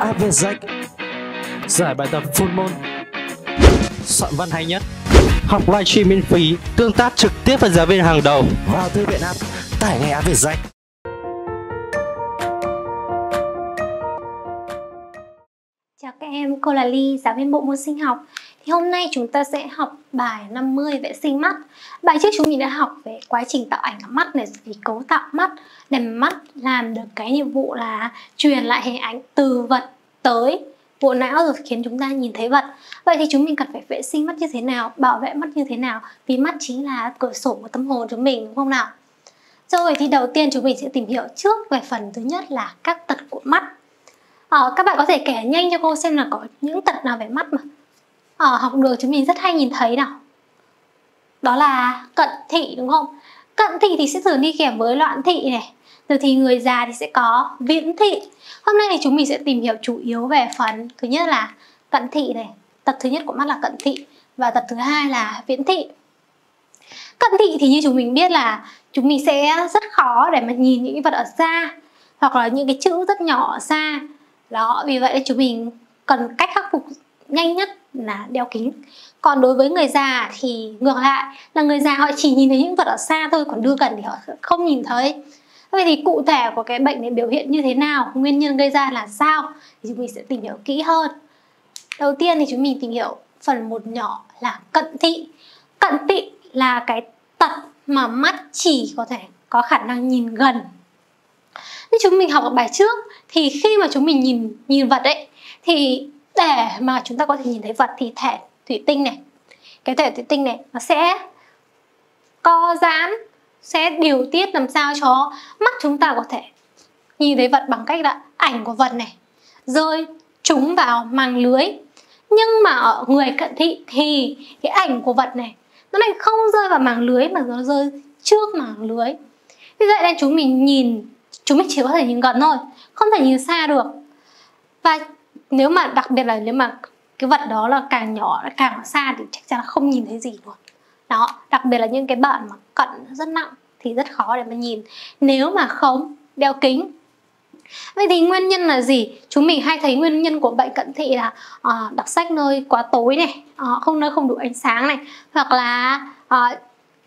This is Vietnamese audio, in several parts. app VietJack. Giải bài tập full môn, soạn văn hay nhất, học livestream miễn phí, tương tác trực tiếp với giáo viên hàng đầu. Vào thư viện app, tải ngay app VietJack. Chào các em, cô là Ly, giáo viên bộ môn sinh học. Thì hôm nay chúng ta sẽ học bài 50 vệ sinh mắt. Bài trước chúng mình đã học về quá trình tạo ảnh mắt này, thì cấu tạo mắt để mắt làm được cái nhiệm vụ là truyền lại hình ảnh từ vật tới bộ não rồi khiến chúng ta nhìn thấy vật. Vậy thì chúng mình cần phải vệ sinh mắt như thế nào, bảo vệ mắt như thế nào, vì mắt chính là cửa sổ của tâm hồn chúng mình, đúng không nào? Rồi thì đầu tiên chúng mình sẽ tìm hiểu trước về phần thứ nhất là các tật của mắt. Các bạn có thể kể nhanh cho cô xem là có những tật nào về mắt mà học được chúng mình rất hay nhìn thấy nào. Đó là cận thị, đúng không? Cận thị thì sẽ thường đi kèm với loạn thị này. Rồi thì người già thì sẽ có viễn thị. Hôm nay thì chúng mình sẽ tìm hiểu chủ yếu về phần thứ nhất là cận thị này. Tật thứ nhất của mắt là cận thị và tật thứ hai là viễn thị. Cận thị thì như chúng mình biết là chúng mình sẽ rất khó để mà nhìn những vật ở xa hoặc là những cái chữ rất nhỏ ở xa. Đó, vì vậy chúng mình cần cách khắc phục nhanh nhất là đeo kính. Còn đối với người già thì ngược lại là người già họ chỉ nhìn thấy những vật ở xa thôi, còn đưa gần thì họ không nhìn thấy. Vậy thì cụ thể của cái bệnh này biểu hiện như thế nào, nguyên nhân gây ra là sao thì chúng mình sẽ tìm hiểu kỹ hơn. Đầu tiên thì chúng mình tìm hiểu phần một nhỏ là cận thị. Cận thị là cái tật mà mắt chỉ có thể có khả năng nhìn gần. Như chúng mình học ở bài trước thì khi mà chúng mình nhìn vật ấy, thì để mà chúng ta có thể nhìn thấy vật thì thể thủy tinh này, cái thể thủy tinh này nó sẽ co giãn, sẽ điều tiết làm sao cho mắt chúng ta có thể nhìn thấy vật bằng cách là ảnh của vật này rơi trúng vào màng lưới. Nhưng mà ở người cận thị thì cái ảnh của vật này nó lại không rơi vào màng lưới mà nó rơi trước màng lưới. Vì vậy nên chúng mình chỉ có thể nhìn gần thôi, không thể nhìn xa được. Và nếu mà đặc biệt là nếu mà cái vật đó là càng nhỏ, càng xa thì chắc chắn là không nhìn thấy gì luôn. Đó, đặc biệt là những cái bạn mà cận rất nặng thì rất khó để mà nhìn nếu mà không đeo kính. Vậy thì nguyên nhân là gì? Chúng mình hay thấy nguyên nhân của bệnh cận thị là đọc sách nơi quá tối này, nơi không đủ ánh sáng này, hoặc là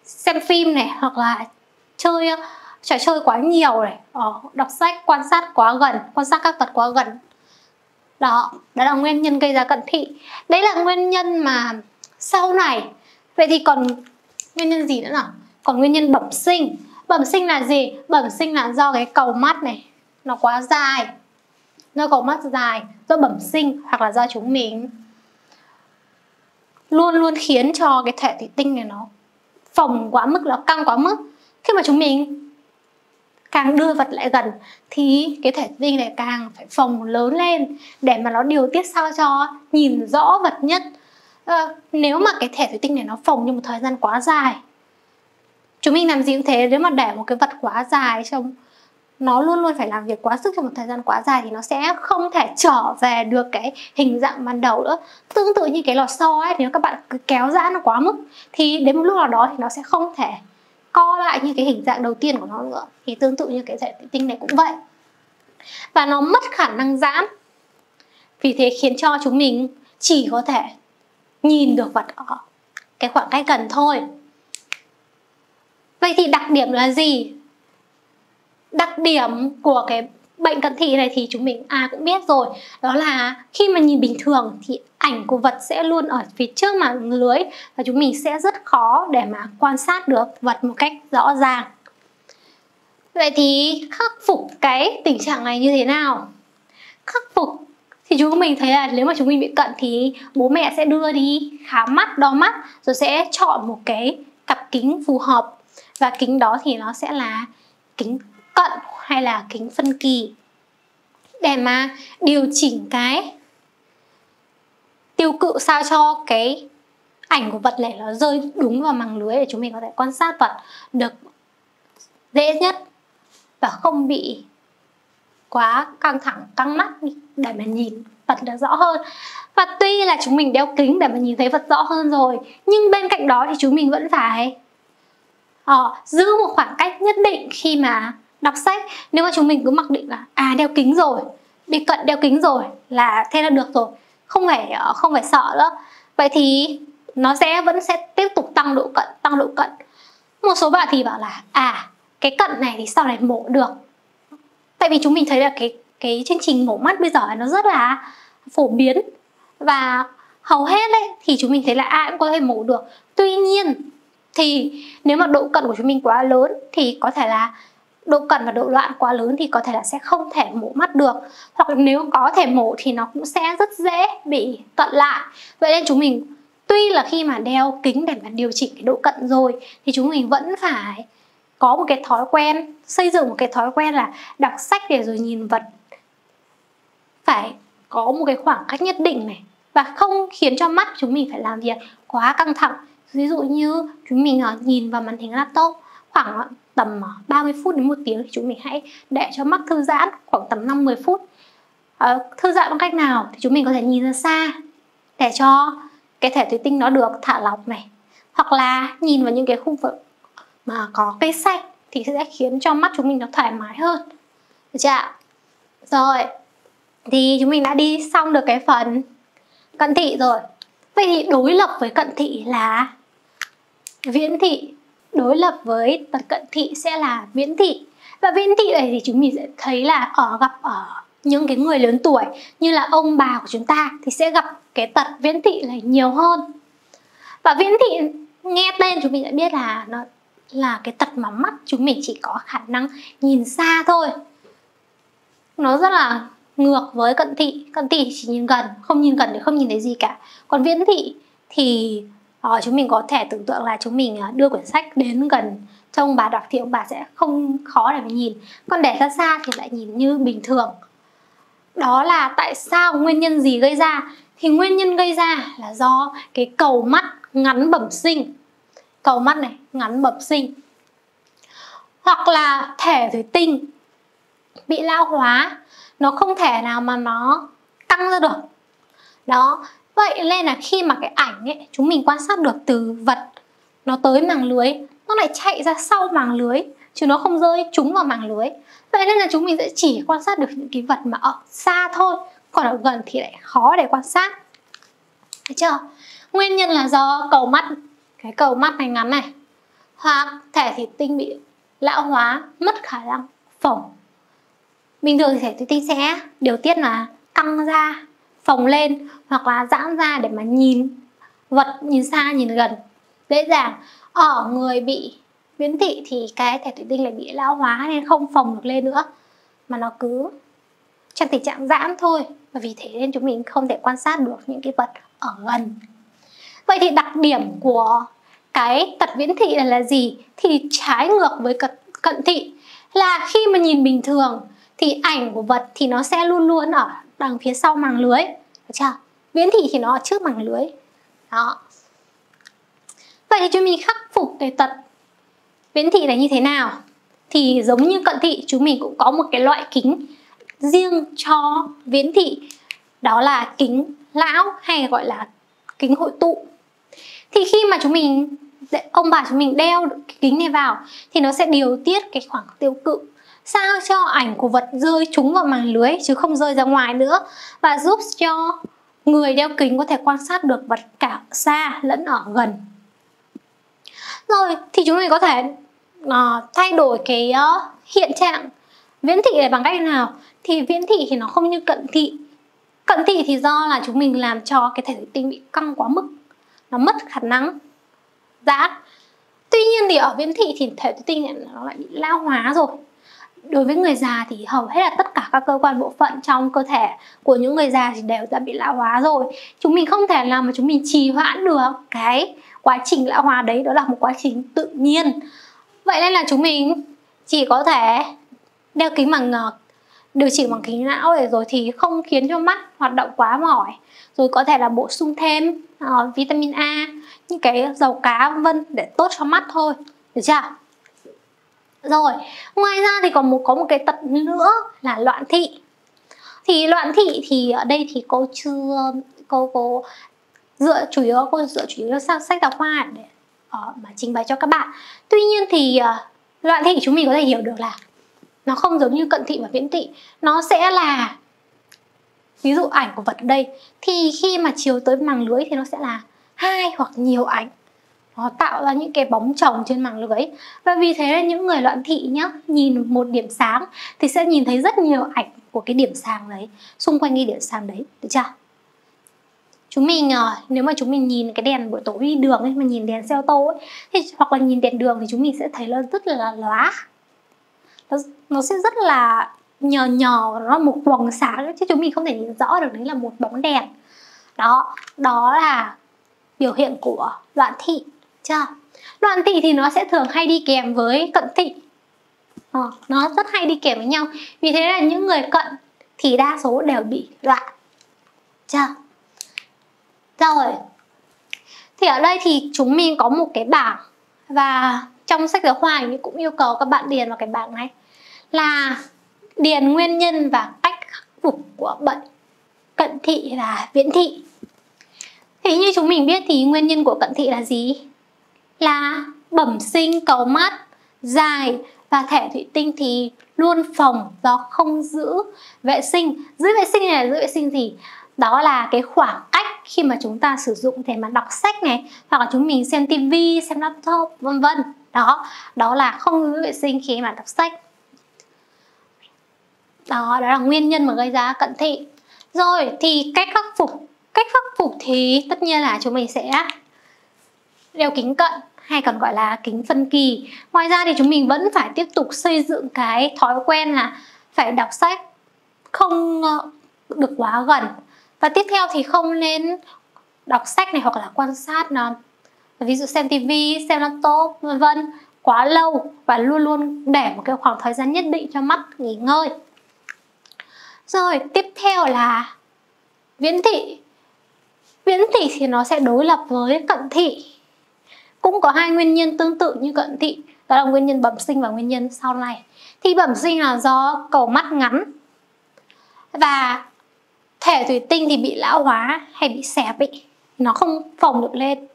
xem phim này, hoặc là trò chơi quá nhiều này, đọc sách, quan sát quá gần, quan sát các vật quá gần. Đó là nguyên nhân gây ra cận thị. Đấy là nguyên nhân mà sau này. Vậy thì còn nguyên nhân gì nữa nào? Còn nguyên nhân bẩm sinh. Bẩm sinh là gì? Bẩm sinh là do cái cầu mắt này nó quá dài, do cầu mắt dài, do bẩm sinh, hoặc là do chúng mình luôn luôn khiến cho cái thể thủy tinh này nó phồng quá mức, nó căng quá mức. Khi mà chúng mình càng đưa vật lại gần thì cái thể tinh này càng phải phồng lớn lên để mà nó điều tiết sao cho nhìn rõ vật nhất. Nếu mà cái thể thủy tinh này nó phồng trong một thời gian quá dài, chúng mình làm gì cũng thế, nếu mà để một cái vật quá dài trong nó luôn luôn phải làm việc quá sức trong một thời gian quá dài thì nó sẽ không thể trở về được cái hình dạng ban đầu nữa. Tương tự như cái lò xo ấy, nếu các bạn cứ kéo giãn nó quá mức thì đến một lúc nào đó thì nó sẽ không thể co lại như cái hình dạng đầu tiên của nó nữa. Thì tương tự như cái thể thủy tinh này cũng vậy. Và nó mất khả năng giãn, vì thế khiến cho chúng mình chỉ có thể nhìn được vật ở cái khoảng cách gần thôi. Vậy thì đặc điểm là gì? Đặc điểm của cái bệnh cận thị này thì chúng mình cũng biết rồi. Đó là khi mà nhìn bình thường thì ảnh của vật sẽ luôn ở phía trước màn lưới và chúng mình sẽ rất khó để mà quan sát được vật một cách rõ ràng. Vậy thì khắc phục cái tình trạng này như thế nào? Khắc phục thì chúng mình thấy là nếu mà chúng mình bị cận thì bố mẹ sẽ đưa đi khám mắt, đo mắt, rồi sẽ chọn một cái cặp kính phù hợp. Và kính đó thì nó sẽ là kính cận hay là kính phân kỳ để mà điều chỉnh cái tiêu cự sao cho cái ảnh của vật này nó rơi đúng vào màng lưới để chúng mình có thể quan sát vật được dễ nhất và không bị quá căng thẳng, căng mắt để mà nhìn vật nó rõ hơn. Và tuy là chúng mình đeo kính để mà nhìn thấy vật rõ hơn rồi, nhưng bên cạnh đó thì chúng mình vẫn phải giữ một khoảng cách nhất định khi mà đọc sách. Nếu mà chúng mình cứ mặc định là đeo kính rồi đi cận đeo kính rồi là thế là được rồi, không phải sợ nữa. Vậy thì nó vẫn sẽ tiếp tục tăng độ cận. Một số bạn thì bảo là cái cận này thì sau này mổ được, tại vì chúng mình thấy là cái chương trình mổ mắt bây giờ nó rất là phổ biến và hầu hết đấy thì chúng mình thấy là ai cũng có thể mổ được. Tuy nhiên thì nếu mà độ cận của chúng mình quá lớn thì có thể là độ cận và độ loạn quá lớn thì có thể là sẽ không thể mổ mắt được, hoặc là nếu có thể mổ thì nó cũng sẽ rất dễ bị cận lại. Vậy nên chúng mình tuy là khi mà đeo kính để mà điều chỉnh cái độ cận rồi thì chúng mình vẫn phải có một cái thói quen, xây dựng một cái thói quen là đọc sách để rồi nhìn vật, phải có một cái khoảng cách nhất định này và không khiến cho mắt chúng mình phải làm việc quá căng thẳng. Ví dụ như chúng mình nhìn vào màn hình laptop khoảng tầm 30 phút đến 1 tiếng thì chúng mình hãy để cho mắt thư giãn khoảng tầm 5-10 phút. Thư giãn bằng cách nào? Thì chúng mình có thể nhìn ra xa để cho cái thẻ thủy tinh nó được thả lỏng này, hoặc là nhìn vào những cái khu vực mà có cây xanh thì sẽ khiến cho mắt chúng mình nó thoải mái hơn. Được chưa ạ? Rồi, thì chúng mình đã đi xong được cái phần cận thị rồi. Vậy thì đối lập với cận thị là viễn thị, đối lập với cận thị sẽ là viễn thị. Và viễn thị này thì chúng mình sẽ thấy là gặp ở những cái người lớn tuổi như là ông bà của chúng ta thì sẽ gặp cái tật viễn thị này nhiều hơn. Và viễn thị nghe tên chúng mình đã biết là nó là cái tật mà mắt chúng mình chỉ có khả năng nhìn xa thôi. Nó rất là ngược với cận thị. Cận thị chỉ nhìn gần, không nhìn gần thì không nhìn thấy gì cả. Còn viễn thị thì chúng mình có thể tưởng tượng là chúng mình đưa quyển sách đến gần cho ông bà đọc thì ông bà sẽ không khó để mà nhìn, còn để ra xa thì lại nhìn như bình thường. Đó là tại sao, nguyên nhân gì gây ra? Thì nguyên nhân gây ra là do cái cầu mắt ngắn bẩm sinh, cầu mắt này ngắn bẩm sinh, hoặc là thẻ thủy tinh bị lão hóa, nó không thể nào mà nó tăng ra được. Đó, vậy nên là khi mà cái ảnh ấy chúng mình quan sát được từ vật nó tới màng lưới, nó lại chạy ra sau màng lưới chứ nó không rơi trúng vào màng lưới. Vậy nên là chúng mình sẽ chỉ quan sát được những cái vật mà ở xa thôi, còn ở gần thì lại khó để quan sát. Thấy chưa? Nguyên nhân là do cầu mắt, cái cầu mắt này ngắn này, hoặc thẻ thủy tinh bị lão hóa, mất khả năng phồng. Bình thường thì thẻ thủy tinh sẽ điều tiết là căng ra, phồng lên hoặc là giãn ra để mà nhìn vật, nhìn xa, nhìn gần dễ dàng. Ở người bị viễn thị thì cái thẻ thủy tinh lại bị lão hóa nên không phồng được lên nữa mà nó cứ trong tình trạng giãn thôi, và vì thế nên chúng mình không thể quan sát được những cái vật ở gần. Vậy thì đặc điểm của cái tật viễn thị là gì? Thì trái ngược với cận thị là khi mà nhìn bình thường thì ảnh của vật thì nó sẽ luôn luôn ở đằng phía sau màng lưới. Được chưa? Viễn thị thì nó ở trước màng lưới. Đó. Vậy thì chúng mình khắc phục cái tật viễn thị này như thế nào? Thì giống như cận thị, chúng mình cũng có một cái loại kính riêng cho viễn thị. Đó là kính lão hay gọi là kính hội tụ. Thì khi mà chúng mình, ông bà chúng mình đeo cái kính này vào thì nó sẽ điều tiết cái khoảng tiêu cự sao cho ảnh của vật rơi trúng vào màng lưới chứ không rơi ra ngoài nữa, và giúp cho người đeo kính có thể quan sát được vật cả xa lẫn ở gần. Rồi thì chúng mình có thể thay đổi cái hiện trạng viễn thị này bằng cách nào? Thì viễn thị thì nó không như cận thị. Cận thị thì do là chúng mình làm cho cái thẻ thủy tinh bị căng quá mức, nó mất khả năng giãn. Tuy nhiên thì ở viễn thị thì thẻ thủy tinh này nó lại bị lão hóa rồi. Đối với người già thì hầu hết là tất cả các cơ quan bộ phận trong cơ thể của những người già thì đều đã bị lão hóa rồi. Chúng mình không thể nào mà chúng mình trì hoãn được cái quá trình lão hóa đấy, đó là một quá trình tự nhiên. Vậy nên là chúng mình chỉ có thể đeo kính bằng điều chỉnh bằng kính lão để rồi thì không khiến cho mắt hoạt động quá mỏi, rồi có thể là bổ sung thêm vitamin A, những cái dầu cá vân để tốt cho mắt thôi. Được chưa? Rồi, ngoài ra thì còn có một cái tật nữa là loạn thị. Thì loạn thị thì ở đây thì cô dựa chủ yếu sang sách giáo khoa để mà trình bày cho các bạn. Tuy nhiên thì loạn thị chúng mình có thể hiểu được là nó không giống như cận thị và viễn thị. Nó sẽ là Ví dụ ảnh của vật ở đây thì khi mà chiếu tới màng lưới thì nó sẽ là hai hoặc nhiều ảnh, nó tạo ra những cái bóng chồng trên màng lưới. Và vì thế những người loạn thị nhá, nhìn một điểm sáng thì sẽ nhìn thấy rất nhiều ảnh của cái điểm sáng đấy, xung quanh cái điểm sáng đấy, được chưa? Chúng mình nếu mà chúng mình nhìn cái đèn buổi tối đi đường ấy, mà nhìn đèn xe ô tô ấy, thì, hoặc là nhìn đèn đường thì chúng mình sẽ thấy nó rất là lóa, nó sẽ rất là nhờ nhò, nó là một vòng sáng chứ chúng mình không thể nhìn rõ được đấy là một bóng đèn. Đó là biểu hiện của loạn thị. Chưa? Loạn thị thì nó sẽ thường hay đi kèm với cận thị, nó rất hay đi kèm với nhau. Vì thế là những người cận thì đa số đều bị loạn. Chưa? Rồi. Thì ở đây thì chúng mình có một cái bảng, và trong sách giáo khoa thì cũng yêu cầu các bạn điền vào cái bảng này là điền nguyên nhân và cách khắc phục của bệnh cận thị và viễn thị. Thì như chúng mình biết thì nguyên nhân của cận thị là gì? Là bẩm sinh cầu mắt dài và thẻ thủy tinh thì luôn phòng do không giữ vệ sinh. Giữ vệ sinh này là giữ vệ sinh gì? Đó là cái khoảng cách khi mà chúng ta sử dụng để mà đọc sách này, hoặc là chúng mình xem tivi, xem laptop, vân vân. Đó là không giữ vệ sinh khi mà đọc sách. Đó là nguyên nhân mà gây ra cận thị. Rồi thì cách khắc phục thì tất nhiên là chúng mình sẽ đeo kính cận, hay còn gọi là kính phân kỳ. Ngoài ra thì chúng mình vẫn phải tiếp tục xây dựng cái thói quen là phải đọc sách không được quá gần. Và tiếp theo thì không nên đọc sách này hoặc là quan sát nó, ví dụ xem tivi, xem laptop, vân vân, quá lâu, và luôn luôn để một cái khoảng thời gian nhất định cho mắt nghỉ ngơi. Rồi tiếp theo là viễn thị. Viễn thị thì nó sẽ đối lập với cận thị, cũng có hai nguyên nhân tương tự như cận thị, đó là nguyên nhân bẩm sinh và nguyên nhân sau này. Thì bẩm sinh là do cầu mắt ngắn, và thẻ thủy tinh thì bị lão hóa hay bị xẹp ấy, nó không phồng được lên.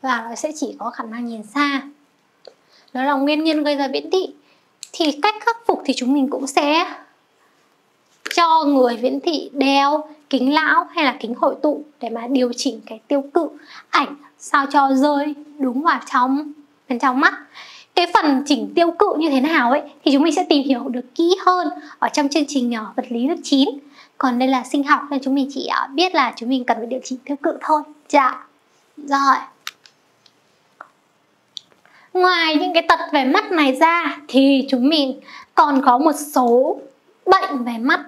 Và nó sẽ chỉ có khả năng nhìn xa. Đó là nguyên nhân gây ra viễn thị. Thì cách khắc phục thì chúng mình cũng sẽ cho người viễn thị đeo kính lão hay là kính hội tụ để mà điều chỉnh cái tiêu cự ảnh sao cho rơi đúng vào bên trong mắt. Cái phần chỉnh tiêu cự như thế nào ấy thì chúng mình sẽ tìm hiểu được kỹ hơn ở trong chương trình nhỏ vật lý lớp 9. Còn đây là sinh học nên chúng mình chỉ biết là chúng mình cần phải điều chỉnh tiêu cự thôi. Dạ. Rồi. Ngoài những cái tật về mắt này ra thì chúng mình còn có một số bệnh về mắt.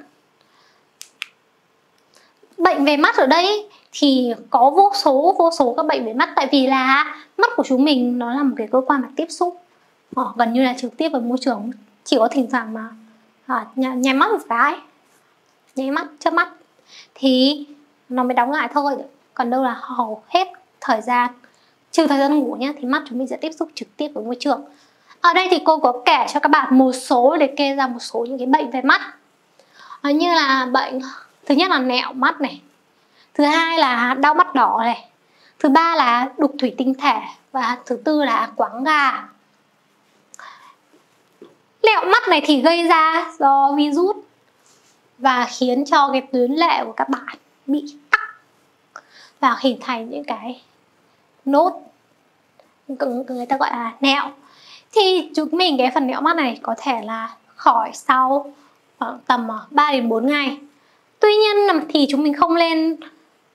Bệnh về mắt ở đây thì có vô số các bệnh về mắt, tại vì là mắt của chúng mình nó là một cái cơ quan mà tiếp xúc gần như là trực tiếp với môi trường, chỉ có thỉnh thoảng mà nháy mắt một cái, nháy mắt, chớp mắt thì nó mới đóng lại thôi, còn đâu là hầu hết thời gian trừ thời gian ngủ nhé thì mắt chúng mình sẽ tiếp xúc trực tiếp với môi trường. Ở đây thì cô có kể cho các bạn một số, liệt kê ra một số những cái bệnh về mắt, như là bệnh thứ nhất là nẹo mắt này, thứ hai là đau mắt đỏ này, thứ ba là đục thủy tinh thể, và thứ tư là quáng gà. Nẹo mắt này thì gây ra do virus và khiến cho cái tuyến lệ của các bạn bị tắc và hình thành những cái nốt, người ta gọi là nẹo. Thì chúng mình cái phần nẹo mắt này có thể là khỏi sau khoảng tầm 3 đến 4 ngày. Tuy nhiên thì chúng mình không nên,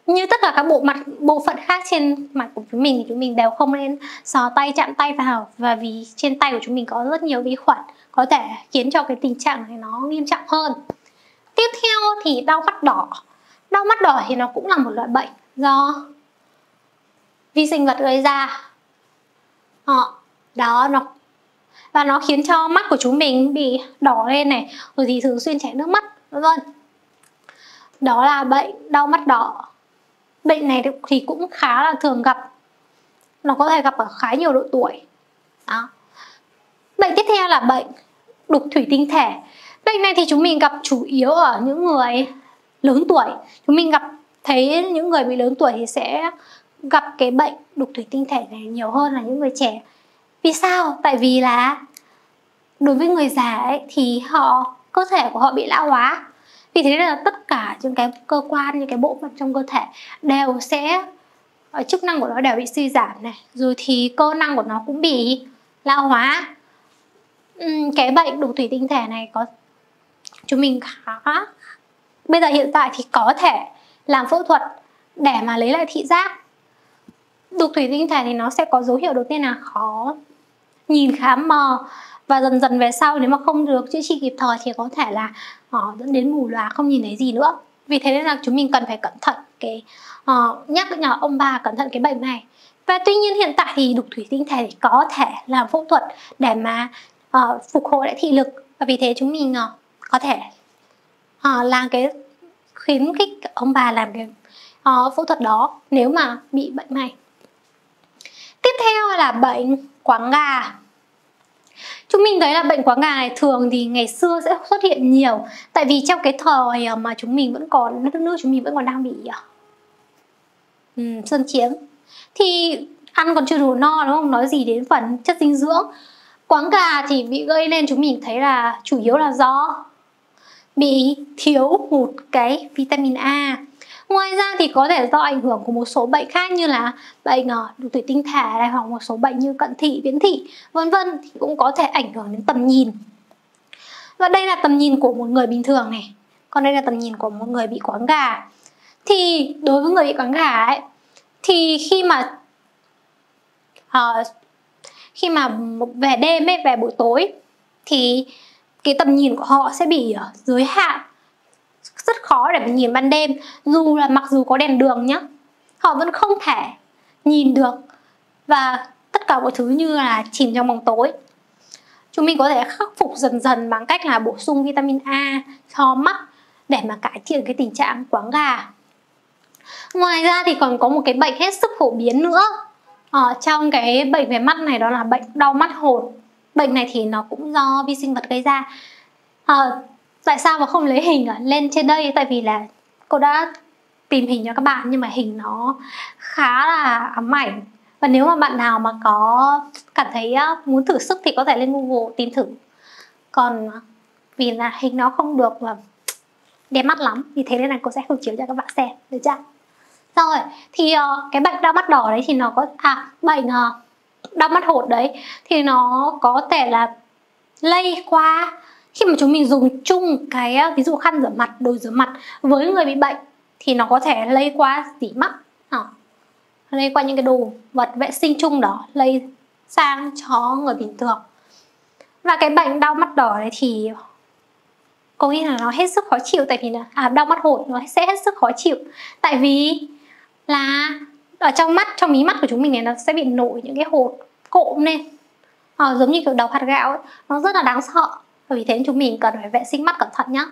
như tất cả các bộ phận khác trên mặt của chúng mình thì chúng mình đều không nên xò tay, chạm tay vào, và vì trên tay của chúng mình có rất nhiều vi khuẩn có thể khiến cho cái tình trạng này nó nghiêm trọng hơn. Tiếp theo thì đau mắt đỏ. Đau mắt đỏ thì nó cũng là một loại bệnh do vi sinh vật gây ra. Và nó khiến cho mắt của chúng mình bị đỏ lên này, rồi thì thường xuyên chảy nước mắt, vân vân. Đó là bệnh đau mắt đỏ. Bệnh này thì cũng khá là thường gặp, nó có thể gặp ở khá nhiều độ tuổi. Bệnh tiếp theo là bệnh đục thủy tinh thể. Bệnh này thì chúng mình gặp chủ yếu ở những người lớn tuổi. Chúng mình thấy những người bị lớn tuổi thì sẽ gặp cái bệnh đục thủy tinh thể này nhiều hơn là những người trẻ. Vì sao? Tại vì là đối với người già ấy, thì cơ thể của họ bị lão hóa, Vì thế là tất cả những cái cơ quan, những cái bộ phận trong cơ thể đều sẽ, chức năng của nó đều bị suy giảm này, rồi thì cơ năng của nó cũng bị lão hóa. Cái bệnh đục thủy tinh thể này có chúng mình bây giờ hiện tại thì có thể làm phẫu thuật để mà lấy lại thị giác. Đục thủy tinh thể thì nó sẽ có dấu hiệu đầu tiên là khó nhìn, khá mờ, và dần dần về sau nếu mà không được chữa trị kịp thời thì có thể là họ dẫn đến mù lòa, không nhìn thấy gì nữa. Vì thế nên là chúng mình cần phải cẩn thận, cái nhắc nhở ông bà cẩn thận cái bệnh này. Và tuy nhiên hiện tại thì đục thủy tinh thể thì có thể làm phẫu thuật để mà phục hồi lại thị lực, và vì thế chúng mình có thể làm cái khuyến khích ông bà làm cái phẫu thuật đó nếu mà bị bệnh này. Tiếp theo là bệnh quáng gà. Chúng mình thấy là bệnh quáng gà này thường thì ngày xưa sẽ xuất hiện nhiều, tại vì trong cái thời mà chúng mình vẫn còn, nước chúng mình vẫn còn đang bị xâm chiếm, thì ăn còn chưa đủ no, đúng không, nói gì đến phần chất dinh dưỡng. Quáng gà thì bị gây nên chúng mình thấy là chủ yếu là do bị thiếu hụt cái vitamin A. Ngoài ra thì có thể do ảnh hưởng của một số bệnh khác như là bệnh đục thủy tinh thể này, hoặc một số bệnh như cận thị, viễn thị, vân vân, thì cũng có thể ảnh hưởng đến tầm nhìn. Và đây là tầm nhìn của một người bình thường này, còn đây là tầm nhìn của một người bị quáng gà. Thì đối với người bị quáng gà ấy, thì khi mà về đêm ấy, về buổi tối thì cái tầm nhìn của họ sẽ bị giới hạn, rất khó để mà nhìn ban đêm, dù là mặc dù có đèn đường nhá, họ vẫn không thể nhìn được, và tất cả mọi thứ như là chìm trong bóng tối. Chúng mình có thể khắc phục dần dần bằng cách là bổ sung vitamin A cho mắt để mà cải thiện cái tình trạng quáng gà. Ngoài ra thì còn có một cái bệnh hết sức phổ biến nữa trong cái bệnh về mắt này, đó là bệnh đau mắt hột. Bệnh này thì nó cũng do vi sinh vật gây ra. Tại sao mà không lấy hình lên trên đây? Tại vì là cô đã tìm hình cho các bạn, nhưng mà hình nó khá là ám ảnh. Và nếu mà bạn nào mà có cảm thấy muốn thử sức thì có thể lên Google tìm thử. Còn vì là hình nó không được đẹp mắt lắm, vì thế nên là cô sẽ không chiếu cho các bạn xem, được chưa? Rồi, thì cái bệnh đau mắt đỏ đấy thì nó có... bệnh đau mắt hột đấy thì nó có thể là lây qua khi mà chúng mình dùng chung cái ví dụ khăn rửa mặt, đồ rửa mặt với người bị bệnh, thì nó có thể lây qua tỉ mắt, lây qua những cái đồ vật vệ sinh chung đó, lây sang cho người bình thường. Và cái bệnh đau mắt đỏ này thì có nghĩa là nó hết sức khó chịu, tại vì là đau mắt hột nó sẽ hết sức khó chịu, tại vì là ở trong mắt, trong mí mắt của chúng mình này, nó sẽ bị nổi những cái hột cộm lên, giống như kiểu đầu hạt gạo ấy, nó rất là đáng sợ. Và vì thế chúng mình cần phải vệ sinh mắt cẩn thận nhé.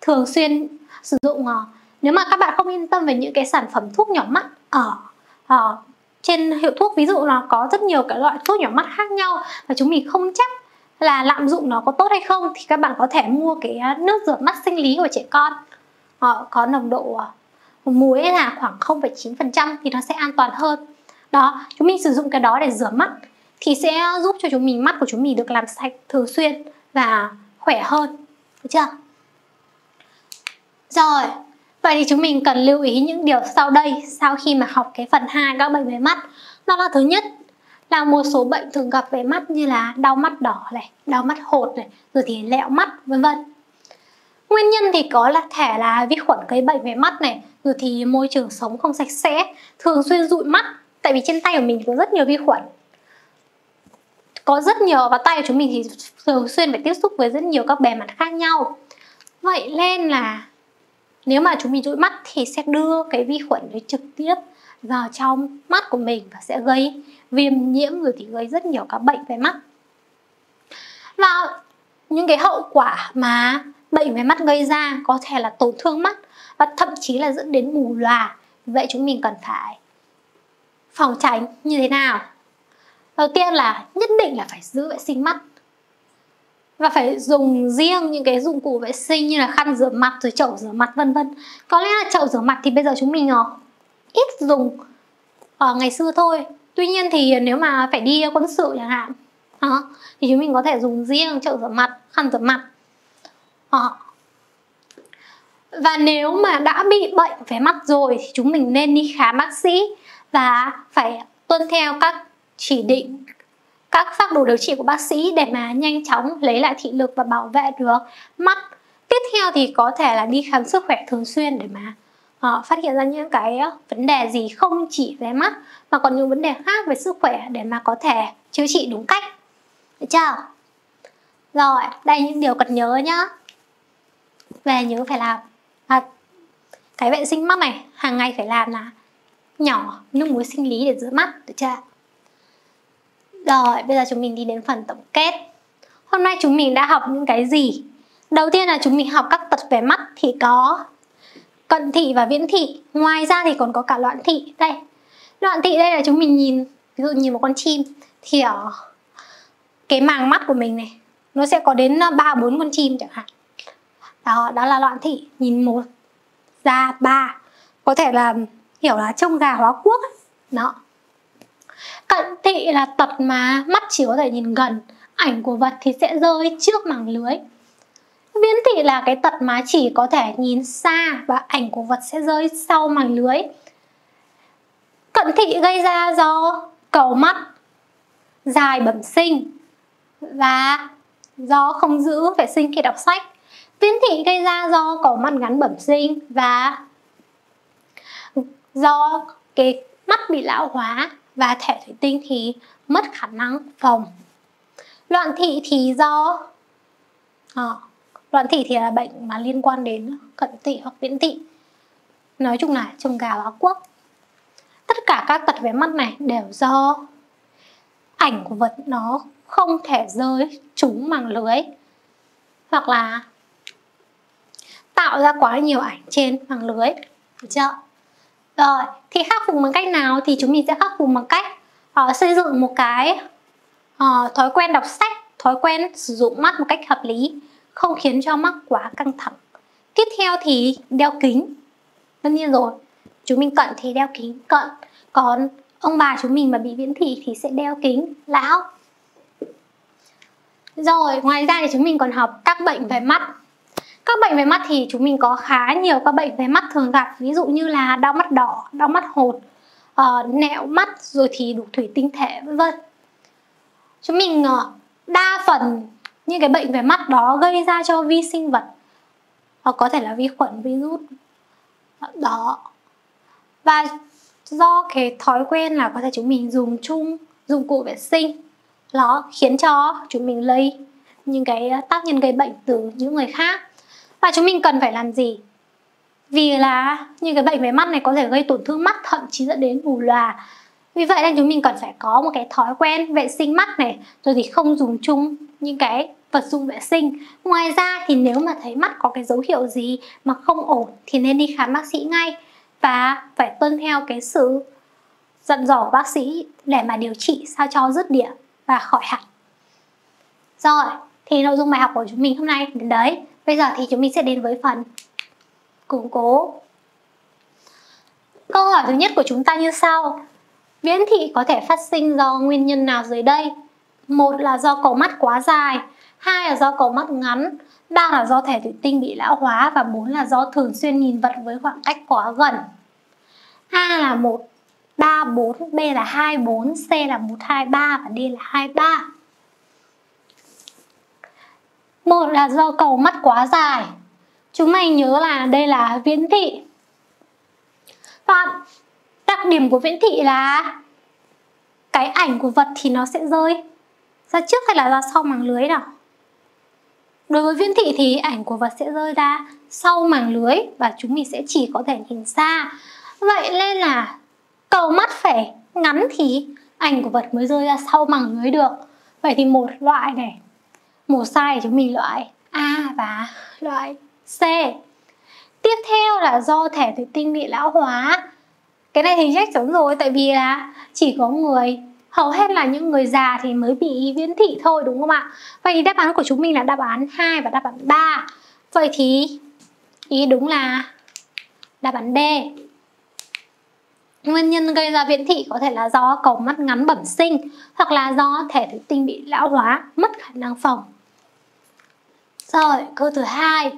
Thường xuyên sử dụng, nếu mà các bạn không yên tâm về những cái sản phẩm thuốc nhỏ mắt ở trên hiệu thuốc, ví dụ là có rất nhiều cái loại thuốc nhỏ mắt khác nhau và chúng mình không chắc là lạm dụng nó có tốt hay không, thì các bạn có thể mua cái nước rửa mắt sinh lý của trẻ con, có nồng độ muối là khoảng 0,9% thì nó sẽ an toàn hơn. Đó, chúng mình sử dụng cái đó để rửa mắt thì sẽ giúp cho chúng mình, mắt của chúng mình được làm sạch thường xuyên và khỏe hơn, được chưa? Rồi, vậy thì chúng mình cần lưu ý những điều sau đây sau khi mà học cái phần 2 các bệnh về mắt. Đó là thứ nhất là một số bệnh thường gặp về mắt như là đau mắt đỏ này, đau mắt hột này, rồi thì lẹo mắt, vân vân. Nguyên nhân thì có là thể là vi khuẩn gây bệnh về mắt này, rồi thì môi trường sống không sạch sẽ, thường xuyên dụi mắt, tại vì trên tay của mình có rất nhiều vi khuẩn. Có rất nhiều, và tay của chúng mình thì thường xuyên phải tiếp xúc với rất nhiều các bề mặt khác nhau. Vậy nên là nếu mà chúng mình dụi mắt thì sẽ đưa cái vi khuẩn đấy trực tiếp vào trong mắt của mình và sẽ gây viêm nhiễm, rồi thì gây rất nhiều các bệnh về mắt. Và những cái hậu quả mà bệnh về mắt gây ra có thể là tổn thương mắt và thậm chí là dẫn đến mù lòa. Vậy chúng mình cần phải phòng tránh như thế nào? Đầu tiên là nhất định là phải giữ vệ sinh mắt, và phải dùng riêng những cái dụng cụ vệ sinh như là khăn rửa mặt, rồi chậu rửa mặt, vân vân. Có lẽ là chậu rửa mặt thì bây giờ chúng mình ít dùng, ngày xưa thôi. Tuy nhiên thì nếu mà phải đi quân sự chẳng hạn thì chúng mình có thể dùng riêng chậu rửa mặt, khăn rửa mặt. Và nếu mà đã bị bệnh về mắt rồi thì chúng mình nên đi khám bác sĩ và phải tuân theo các chỉ định, các phác đồ điều trị của bác sĩ để mà nhanh chóng lấy lại thị lực và bảo vệ được mắt. Tiếp theo thì có thể là đi khám sức khỏe thường xuyên để mà phát hiện ra những cái vấn đề gì không chỉ về mắt mà còn những vấn đề khác về sức khỏe để mà có thể chữa trị đúng cách. Được chưa? Rồi, đây những điều cần nhớ nhá. Về nhớ phải làm cái vệ sinh mắt này, hàng ngày phải làm là nhỏ nước muối sinh lý để rửa mắt, được chưa? Rồi, bây giờ chúng mình đi đến phần tổng kết. Hôm nay chúng mình đã học những cái gì? Đầu tiên là chúng mình học các tật về mắt thì có cận thị và viễn thị. Ngoài ra thì còn có cả loạn thị. Đây, loạn thị đây là chúng mình nhìn, ví dụ nhìn một con chim thì ở cái màng mắt của mình này nó sẽ có đến 3-4 con chim chẳng hạn. Đó là loạn thị, nhìn một ra ba, có thể là hiểu là trông gà hóa quốc đó. Cận thị là tật mà mắt chỉ có thể nhìn gần, ảnh của vật thì sẽ rơi trước màng lưới. Viễn thị là cái tật mà chỉ có thể nhìn xa và ảnh của vật sẽ rơi sau màng lưới. Cận thị gây ra do cầu mắt, dài bẩm sinh và do không giữ vệ sinh khi đọc sách. Viễn thị gây ra do cầu mắt ngắn bẩm sinh và do cái mắt bị lão hóa và thẻ thủy tinh thì mất khả năng phòng. Loạn thị thì do loạn thị thì là bệnh mà liên quan đến cận thị hoặc viễn thị. Nói chung là trông gà hóa quốc. Tất cả các tật về mắt này đều do ảnh của vật nó không thể rơi trúng màng lưới hoặc là tạo ra quá nhiều ảnh trên màng lưới, được chưa? Rồi, thì khắc phục bằng cách nào? Thì chúng mình sẽ khắc phục bằng cách xây dựng một cái thói quen đọc sách, thói quen sử dụng mắt một cách hợp lý, không khiến cho mắt quá căng thẳng. Tiếp theo thì đeo kính. Tất nhiên rồi, chúng mình cận thì đeo kính cận. Còn ông bà chúng mình mà bị viễn thị thì sẽ đeo kính lão. Rồi, ngoài ra thì chúng mình còn học các bệnh về mắt. Các bệnh về mắt thì chúng mình có khá nhiều các bệnh về mắt thường gặp, ví dụ như là đau mắt đỏ, đau mắt hột, nẹo mắt, rồi thì đục thủy tinh thể, vân vân. Chúng mình đa phần những cái bệnh về mắt đó gây ra cho vi sinh vật, hoặc có thể là vi khuẩn, virus đó. Và do cái thói quen là có thể chúng mình dùng chung dụng cụ vệ sinh, nó khiến cho chúng mình lây những cái tác nhân gây bệnh từ những người khác. Và chúng mình cần phải làm gì? Vì là những cái bệnh về mắt này có thể gây tổn thương mắt, thậm chí dẫn đến mù lòa. Vì vậy nên chúng mình cần phải có một cái thói quen vệ sinh mắt này, rồi thì không dùng chung những cái vật dụng vệ sinh. Ngoài ra thì nếu mà thấy mắt có cái dấu hiệu gì mà không ổn thì nên đi khám bác sĩ ngay và phải tuân theo cái sự dặn dò của bác sĩ để mà điều trị sao cho dứt điểm và khỏi hẳn. Rồi, thì nội dung bài học của chúng mình hôm nay đến đấy. Bây giờ thì chúng mình sẽ đến với phần củng cố. Câu hỏi thứ nhất của chúng ta như sau. Viễn thị có thể phát sinh do nguyên nhân nào dưới đây? 1 là do cầu mắt quá dài, 2 là do cầu mắt ngắn, 3 là do thẻ thủy tinh bị lão hóa và 4 là do thường xuyên nhìn vật với khoảng cách quá gần. A là 1, 3, 4, B là 2, 4, C là 1, 2, 3 và D là 2, 3. 1 là do cầu mắt quá dài. Chúng mình nhớ là đây là viễn thị. Và đặc điểm của viễn thị là cái ảnh của vật thì nó sẽ rơi ra trước hay là ra sau màng lưới nào? Đối với viễn thị thì ảnh của vật sẽ rơi ra sau màng lưới và chúng mình sẽ chỉ có thể nhìn xa. Vậy nên là cầu mắt phải ngắn thì ảnh của vật mới rơi ra sau màng lưới được. Vậy thì một loại này, một sai chúng mình loại A và loại C. Tiếp theo là do thẻ thủy tinh bị lão hóa. Cái này thì chắc chắn rồi, tại vì là chỉ có hầu hết là những người già thì mới bị viễn thị thôi, đúng không ạ? Vậy thì đáp án của chúng mình là đáp án 2 và đáp án 3. Vậy thì ý đúng là đáp án D. Nguyên nhân gây ra viễn thị có thể là do cầu mắt ngắn bẩm sinh hoặc là do thẻ thủy tinh bị lão hóa, mất khả năng phòng. Rồi, câu thứ 2.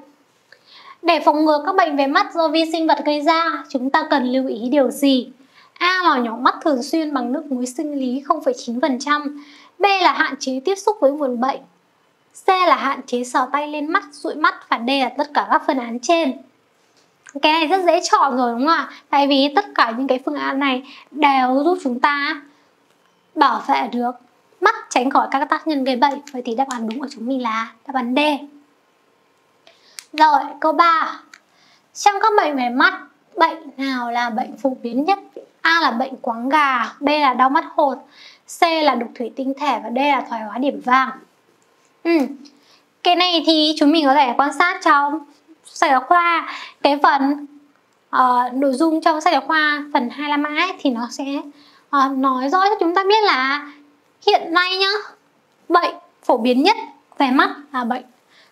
Để phòng ngừa các bệnh về mắt do vi sinh vật gây ra, chúng ta cần lưu ý điều gì? A. Lò nhỏ mắt thường xuyên bằng nước muối sinh lý 0,9%. B. Là hạn chế tiếp xúc với nguồn bệnh. C. Là hạn chế sờ tay lên mắt, dụi mắt. Và D. Là tất cả các phương án trên. Cái này rất dễ chọn rồi đúng không ạ? Tại vì tất cả những cái phương án này đều giúp chúng ta bảo vệ được mắt tránh khỏi các tác nhân gây bệnh. Vậy thì đáp án đúng của chúng mình là đáp án D. Rồi, câu 3. Trong các bệnh về mắt, bệnh nào là bệnh phổ biến nhất? A. Là bệnh quáng gà. B. Là đau mắt hột. C. Là đục thủy tinh thể. Và D. Là thoái hóa điểm vàng. Cái này thì chúng mình có thể quan sát trong sách giáo khoa. Cái phần nội dung trong sách giáo khoa phần 25A ấy, thì nó sẽ nói rõ cho chúng ta biết là hiện nay nhá, bệnh phổ biến nhất về mắt là bệnh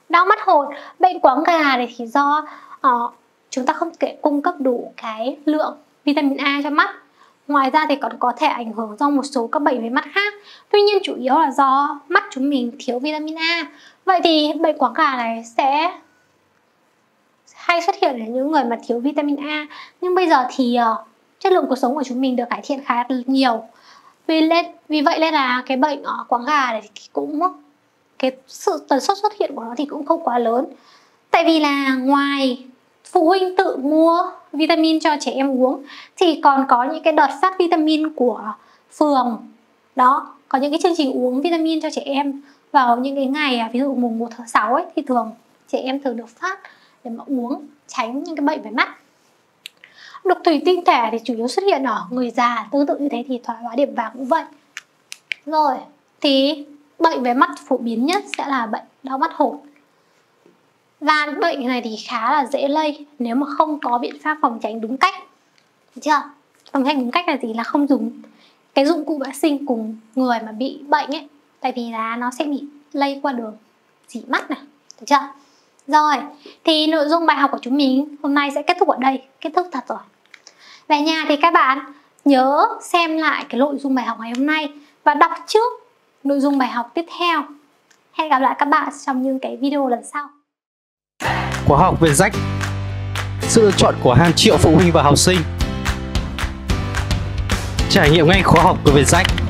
đau mắt hột. Bệnh quáng gà này thì do chúng ta không thể cung cấp đủ cái lượng vitamin A cho mắt. Ngoài ra thì còn có thể ảnh hưởng do một số các bệnh về mắt khác. Tuy nhiên chủ yếu là do mắt chúng mình thiếu vitamin A. Vậy thì bệnh quáng gà này sẽ hay xuất hiện ở những người mà thiếu vitamin A. Nhưng bây giờ thì chất lượng cuộc sống của chúng mình được cải thiện khá nhiều. Vì vậy nên là cái bệnh quáng gà này thì cũng cái sự tần suất xuất hiện của nó thì cũng không quá lớn. Tại vì là ngoài phụ huynh tự mua vitamin cho trẻ em uống thì còn có những cái đợt phát vitamin của phường. Đó, có những cái chương trình uống vitamin cho trẻ em vào những cái ngày ví dụ mùng 1 tháng 6 ấy, thì thường trẻ em thường được phát để mà uống tránh những cái bệnh về mắt. Đục thủy tinh thể thì chủ yếu xuất hiện ở người già, tương tự như thế thì thoái hóa điểm vàng cũng vậy. Rồi, thì bệnh về mắt phổ biến nhất sẽ là bệnh đau mắt hột. Và bệnh này thì khá là dễ lây nếu mà không có biện pháp phòng tránh đúng cách. Được chưa? Phòng tránh đúng cách là gì? Là không dùng cái dụng cụ vệ sinh cùng người mà bị bệnh ấy. Tại vì là nó sẽ bị lây qua đường dỉ mắt này. Được chưa? Rồi, thì nội dung bài học của chúng mình hôm nay sẽ kết thúc ở đây. Kết thúc thật rồi. Về nhà thì các bạn nhớ xem lại cái nội dung bài học ngày hôm nay và đọc trước nội dung bài học tiếp theo. Hẹn gặp lại các bạn trong những cái video lần sau. Khóa học VietJack, sự lựa chọn của hàng triệu phụ huynh và học sinh. Trải nghiệm ngay khóa học của VietJack.